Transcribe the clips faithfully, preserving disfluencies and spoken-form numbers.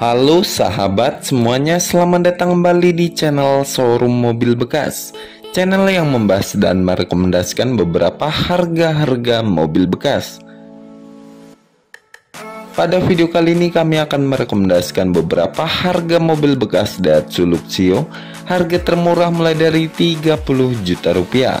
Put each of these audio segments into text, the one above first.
Halo sahabat semuanya, selamat datang kembali di channel Showroom Mobil Bekas, channel yang membahas dan merekomendasikan beberapa harga-harga mobil bekas. Pada video kali ini kami akan merekomendasikan beberapa harga mobil bekas Daihatsu Luxio, harga termurah mulai dari tiga puluh juta rupiah.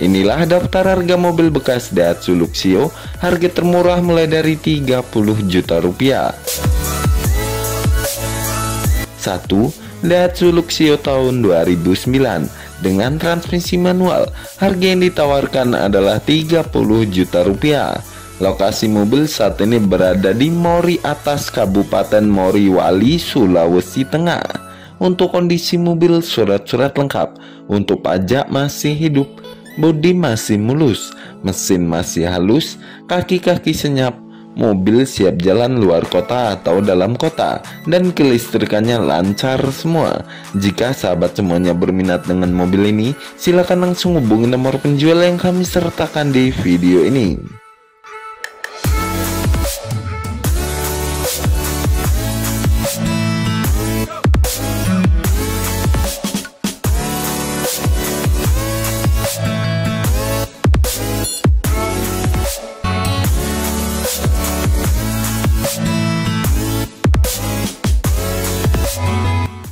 Inilah daftar harga mobil bekas Daihatsu Luxio, harga termurah mulai dari tiga puluh juta rupiah. satu. Daihatsu Luxio tahun dua ribu sembilan dengan transmisi manual. Harga yang ditawarkan adalah tiga puluh juta rupiah. Lokasi mobil saat ini berada di Mori Atas, Kabupaten Moriwali, Sulawesi Tengah. Untuk kondisi mobil, surat-surat lengkap. Untuk pajak masih hidup. Bodi masih mulus, mesin masih halus, kaki-kaki senyap, mobil siap jalan luar kota atau dalam kota, dan kelistrikannya lancar semua. Jika sahabat semuanya berminat dengan mobil ini, silakan langsung hubungi nomor penjual yang kami sertakan di video ini.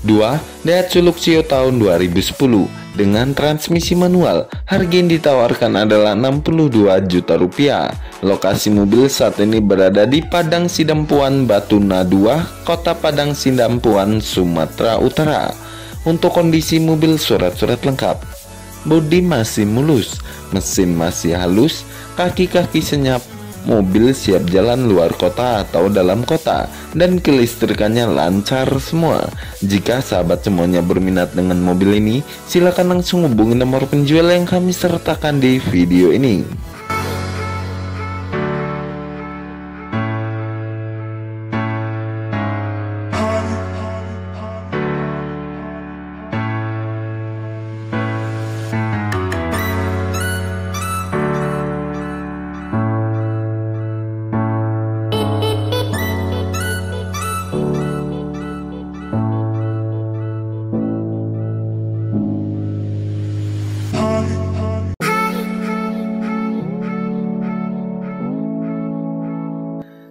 dua. Daihatsu Luxio tahun dua ribu sepuluh dengan transmisi manual. Harga yang ditawarkan adalah enam puluh dua juta rupiah. Lokasi mobil saat ini berada di Padang Sidempuan, Batu Naduah, Kota Padang Sidempuan, Sumatera Utara. Untuk kondisi mobil, surat-surat lengkap. Bodi masih mulus, mesin masih halus, kaki-kaki senyap, mobil siap jalan luar kota atau dalam kota, dan kelistrikannya lancar semua. Jika sahabat semuanya berminat dengan mobil ini, silakan langsung hubungi nomor penjual yang kami sertakan di video ini.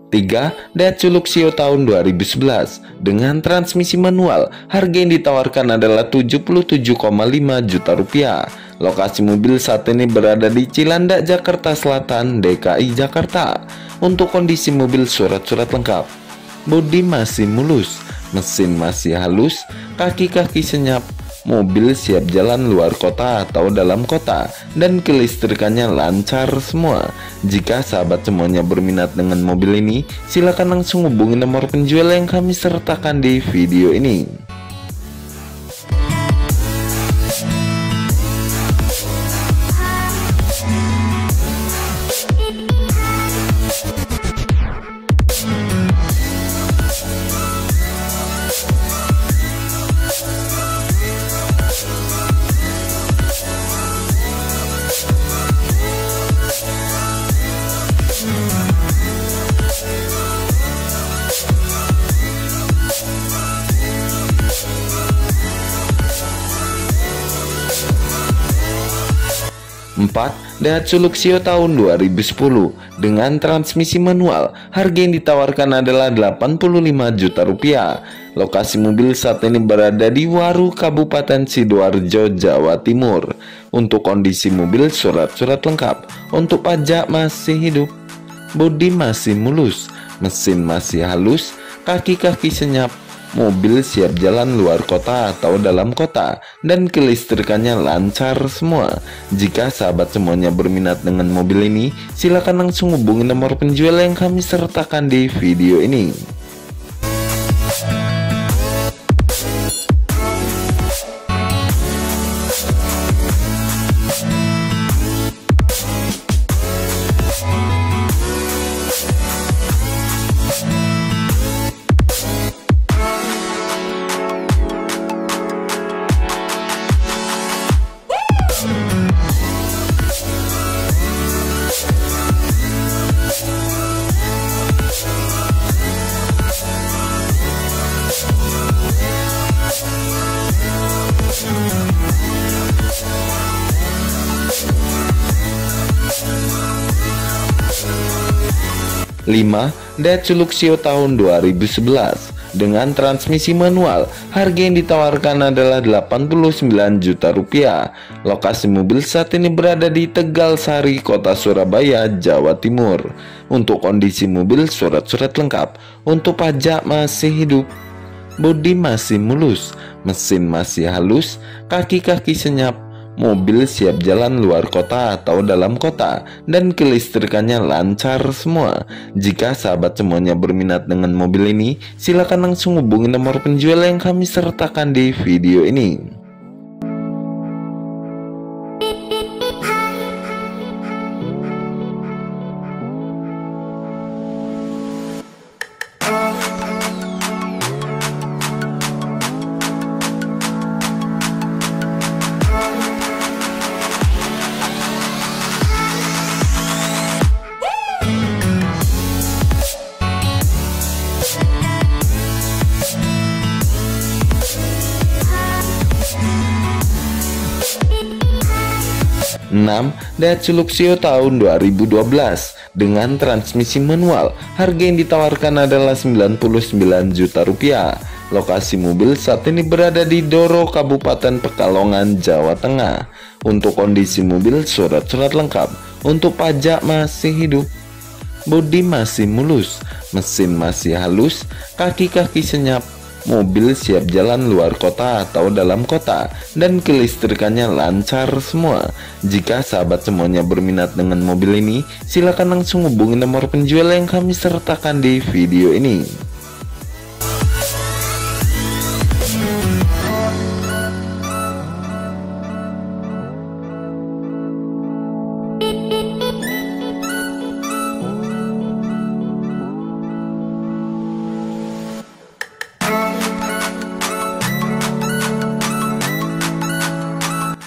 tiga. Daihatsu Luxio tahun dua ribu sebelas dengan transmisi manual. Harga yang ditawarkan adalah tujuh puluh tujuh koma lima juta rupiah. Lokasi mobil saat ini berada di Cilandak, Jakarta Selatan, D K I Jakarta. Untuk kondisi mobil, surat-surat lengkap. Bodi masih mulus, mesin masih halus, kaki-kaki senyap, mobil siap jalan luar kota atau dalam kota, dan kelistrikannya lancar semua. Jika sahabat semuanya berminat dengan mobil ini, silakan langsung hubungi nomor penjual yang kami sertakan di video ini. empat. Daihatsu Luxio tahun dua ribu sepuluh dengan transmisi manual. Harga yang ditawarkan adalah delapan puluh lima juta rupiah. Lokasi mobil saat ini berada di Waru, Kabupaten Sidoarjo, Jawa Timur. Untuk kondisi mobil, surat-surat lengkap. Untuk pajak masih hidup. Bodi masih mulus, mesin masih halus, kaki-kaki senyap, mobil siap jalan luar kota atau dalam kota, dan kelistrikannya lancar semua. Jika sahabat semuanya berminat dengan mobil ini, silakan langsung hubungi nomor penjual yang kami sertakan di video ini. lima. Daihatsu Luxio tahun dua ribu sebelas dengan transmisi manual. Harga yang ditawarkan adalah delapan puluh sembilan juta rupiah. Lokasi mobil saat ini berada di Tegal Sari, Kota Surabaya, Jawa Timur. Untuk kondisi mobil, surat-surat lengkap. Untuk pajak masih hidup. Bodi masih mulus, mesin masih halus, kaki-kaki senyap, mobil siap jalan luar kota atau dalam kota, dan kelistrikannya lancar semua. Jika sahabat semuanya berminat dengan mobil ini, silakan langsung hubungi nomor penjual yang kami sertakan di video ini. enam. Daihatsu Luxio tahun dua ribu dua belas dengan transmisi manual. Harga yang ditawarkan adalah sembilan puluh sembilan juta rupiah. Lokasi mobil saat ini berada di Doro, Kabupaten Pekalongan, Jawa Tengah. Untuk kondisi mobil, surat-surat lengkap. Untuk pajak masih hidup. Bodi masih mulus, mesin masih halus, kaki-kaki senyap. Mobil siap jalan luar kota atau dalam kota, dan kelistrikannya lancar semua. Jika sahabat semuanya berminat dengan mobil ini, silakan langsung hubungi nomor penjual yang kami sertakan di video ini.